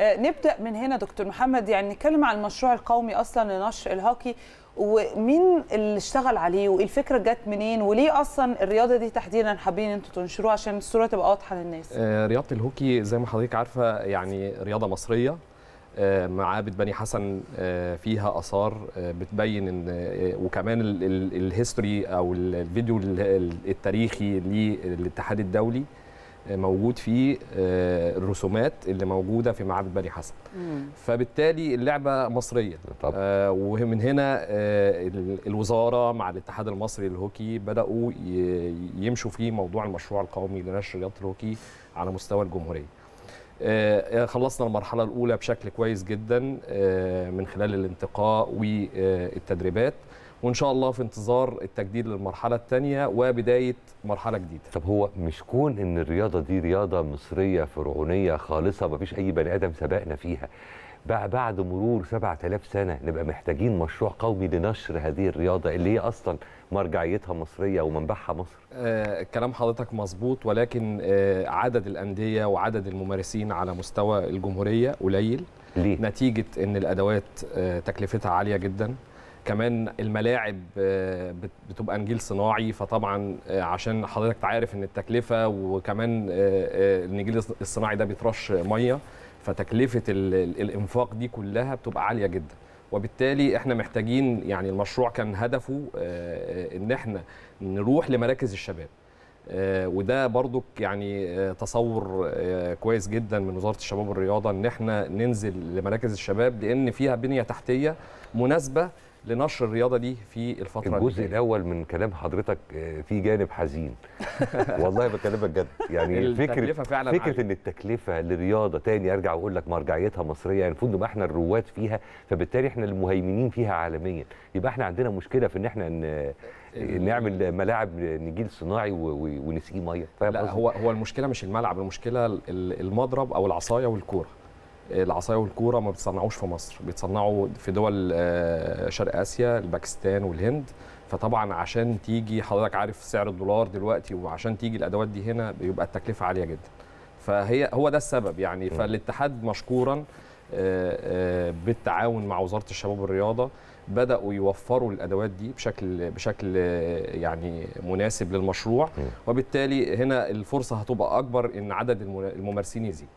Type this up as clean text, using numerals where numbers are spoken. نبدأ من هنا دكتور محمد، يعني نتكلم عن المشروع القومي أصلا لنشر الهوكي، ومين اللي اشتغل عليه والفكرة جت منين، وليه أصلا الرياضة دي تحديدا حابين انتوا تنشروها عشان الصورة تبقى واضحة للناس؟ رياضة الهوكي زي ما حضرتك عارفة يعني رياضة مصرية، معابد بني حسن فيها آثار بتبين إن، وكمان الهيستوري أو الفيديو التاريخي للاتحاد الدولي موجود فيه الرسومات اللي موجودة في معابد بني حسن. فبالتالي اللعبة مصرية طبعا. ومن هنا الوزارة مع الاتحاد المصري للهوكي بدأوا يمشوا في موضوع المشروع القومي لنشر رياضة الهوكي على مستوى الجمهورية. خلصنا المرحلة الأولى بشكل كويس جدا من خلال الانتقاء والتدريبات، وإن شاء الله في انتظار التجديد للمرحلة الثانية وبداية مرحلة جديدة. طب هو مش كون إن الرياضة دي رياضة مصرية فرعونية خالصة مفيش أي بني آدم سبقنا فيها، بعد مرور 7000 سنة نبقى محتاجين مشروع قومي لنشر هذه الرياضة اللي هي أصلا مرجعيتها مصرية ومنبعها مصر. كلام حضرتك مظبوط، ولكن عدد الأندية وعدد الممارسين على مستوى الجمهورية قليل. ليه؟ نتيجة إن الأدوات تكلفتها عالية جدا، كمان الملاعب بتبقى نجيل صناعي، فطبعا عشان حضرتك تعرف ان التكلفه، وكمان النجيل الصناعي ده بيترش ميه، فتكلفه الانفاق دي كلها بتبقى عاليه جدا، وبالتالي احنا محتاجين يعني المشروع كان هدفه ان احنا نروح لمراكز الشباب، وده برضك يعني تصور كويس جدا من وزارة الشباب والرياضه ان احنا ننزل لمراكز الشباب لان فيها بنيه تحتيه مناسبه لنشر الرياضه دي في الفتره الجزء دي. الاول من كلام حضرتك في جانب حزين والله بكلمك جد، يعني فكره ان التكلفه للرياضه، تاني ارجع واقول لك مرجعيتها مصريه، المفروض يعني نبقى احنا الرواد فيها، فبالتالي احنا المهيمنين فيها عالميا، يبقى احنا عندنا مشكله في ان احنا نعمل ملاعب نجيل صناعي ونسقيه ميه. لا، هو المشكله مش الملعب، المشكله المضرب او العصايه والكوره. العصايه والكوره ما بتصنعوش في مصر، بيتصنعوا في دول شرق اسيا، الباكستان والهند، فطبعا عشان تيجي حضرتك عارف سعر الدولار دلوقتي، وعشان تيجي الادوات دي هنا بيبقى التكلفه عاليه جدا، فهي هو ده السبب يعني. فالاتحاد مشكورا بالتعاون مع وزاره الشباب والرياضه بدأوا يوفروا الأدوات دي بشكل يعني مناسب للمشروع، وبالتالي هنا الفرصة هتبقى أكبر إن عدد الممارسين يزيد.